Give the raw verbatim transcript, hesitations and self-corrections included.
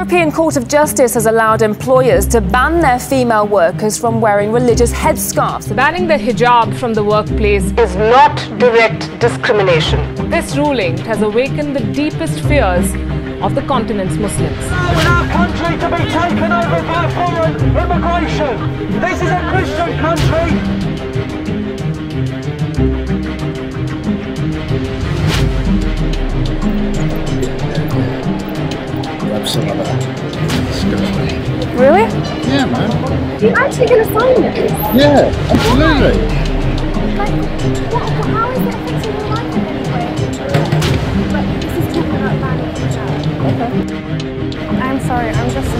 European Court of Justice has allowed employers to ban their female workers from wearing religious headscarves. Banning the hijab from the workplace is not direct discrimination. This ruling has awakened the deepest fears of the continent's Muslims. In our country to be taken over by foreign immigration. This is a Christian country. Really? Yeah, man. You're actually going to sign it? Yeah, absolutely. Like, what, how is it affecting your life in any way? Like, this is talking about banning the child. Okay. I'm sorry, I'm just...